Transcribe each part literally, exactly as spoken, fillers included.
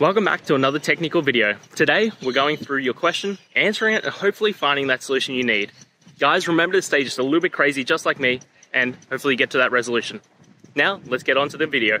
Welcome back to another technical video. Today we're going through your question, answering it, and hopefully finding that solution you need. Guys, remember to stay just a little bit crazy just like me and hopefully get to that resolution. Now let's get on to the video.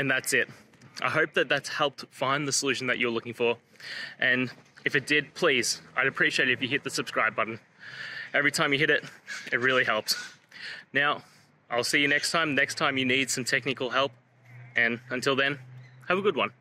and that's it. I hope that that's helped find the solution that you're looking for. And if it did, please, I'd appreciate it if you hit the subscribe button. Every time you hit it, it really helps. Now, I'll see you next time. Next time you need some technical help. And until then, have a good one.